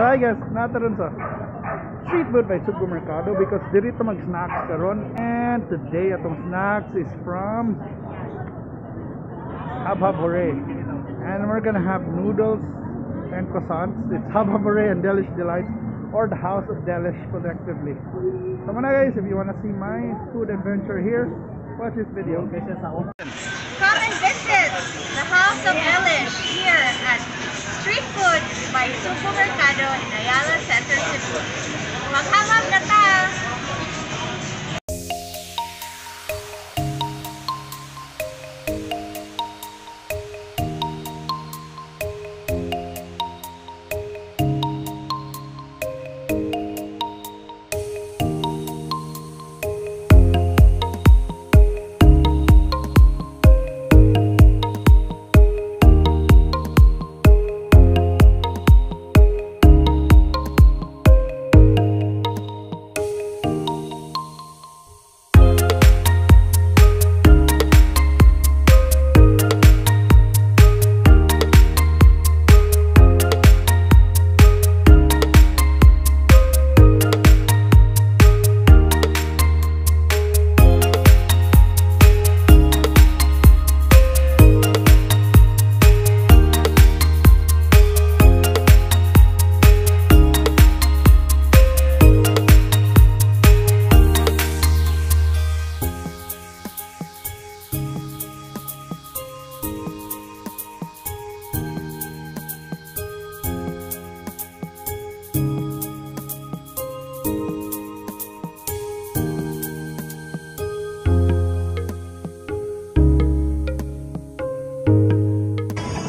So hi guys, nata rin sa Street Food by Sugbo Mercado because dirito mag-snacks karon, and today atong snacks is from Habhabore, and we're gonna have noodles and croissants. It's Habhabore and Delish Delights, or the House of Delish collectively. So muna guys, if you wanna see my food adventure here, watch this video. Come and visit the House of Delish here at Street Food by Sugbo Mercado in Ayala Center, Cebu. Maghabab na ta!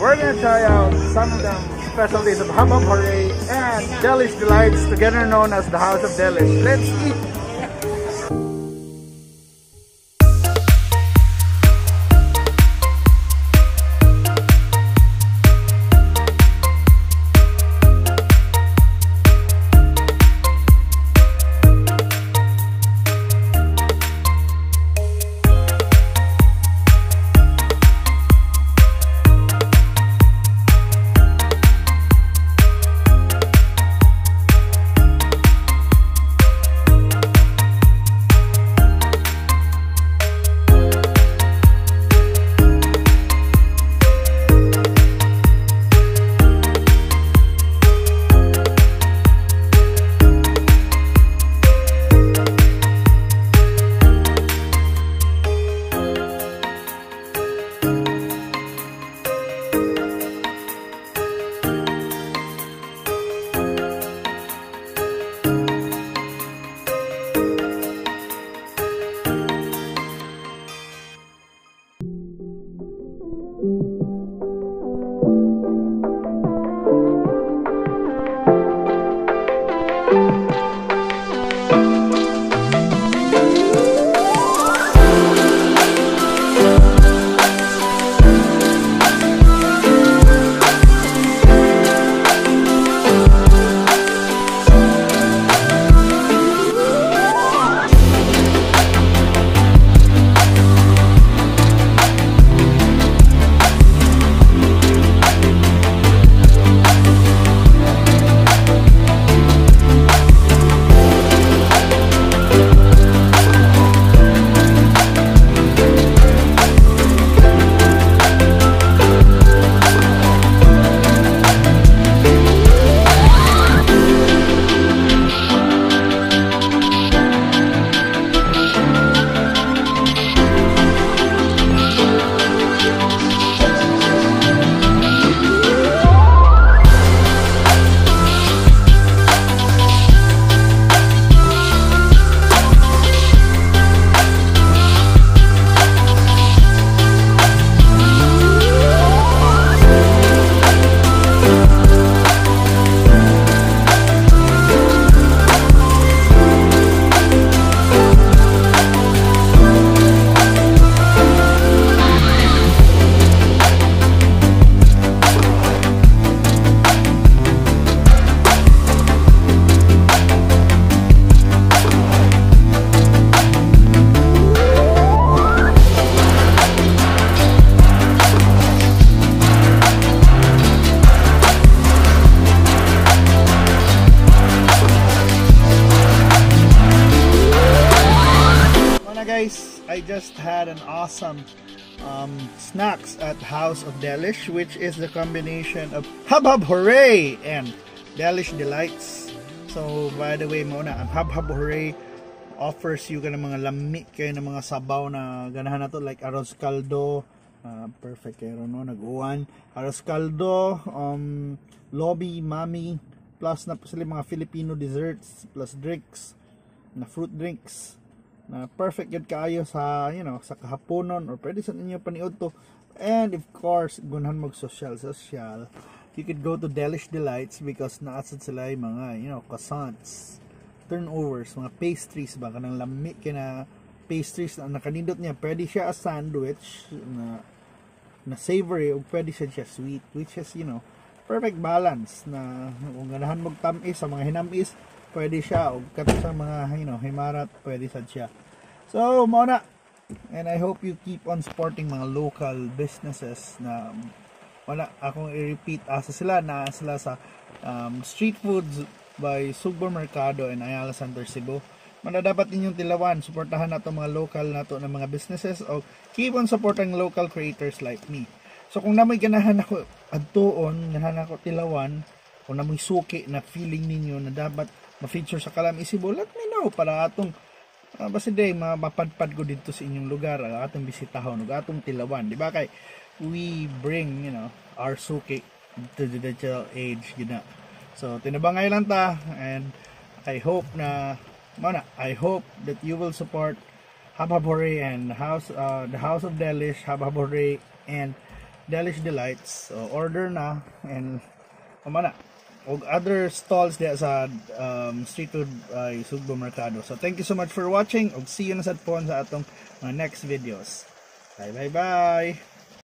We're going to try out some of the specialties of Habhab Hooray and Delish Delights, together known as the House of Delish. Let's eat! I just had an awesome snacks at House of Delish, which is the combination of Habhab Hooray and Delish Delights. So by the way muna, ang Habhab Hooray offers you ng mga lami kayo ng mga sabaw na ganahan na to, like arroz caldo, perfect kayo no, nag-uwan arroz caldo, lobby, mami, plus na sila mga Filipino desserts, plus drinks, na fruit drinks, na perfect yun kayo sa, you know, sa kahaponon, or pwede sa inyo paniod to. And of course, gunahan mag-social, you could go to Delish Delights because naasad sila yung mga, you know, croissants, turnovers, mga pastries ba, kanang lami kina pastries na nakanindot niya. Pwede siya a sandwich na savory o pwede siya sweet, which is, you know, perfect balance na kung ganahan magtamis sa mga hinamis, pwede siya, o kato sa mga, you know, himarat, pwede siya. So muna, and I hope you keep on supporting mga local businesses na wala akong i-repeat, asa sila na sila sa Street Foods by Sugbo Mercado and Ayala Center, Cebu. Dapat ninyong tilawan, suportahan nato mga local nato ng mga businesses o keep on supporting local creators like me. So kung namoy ganahan ako adtoon, ganahan ako tilawan, kung namoy suki na feeling ninyo na dapat ma-feature sa Kalami, Cebu, let me know para atong basta day mapadpad ko dito sa inyong lugar, atong bisitahon, atong tilawan, di ba? Kay we bring, you know, our suki to the digital age gina. So tinabangay lang ta, and I hope na mana, I hope that you will support Habhabore and the House of Delish, Habhabore and Delish Delights. So order na, and mana og other stalls diya sa Street Food by Sugbo Mercado. So thank you so much for watching, og see you na sad po sa atong next videos. Bye bye bye.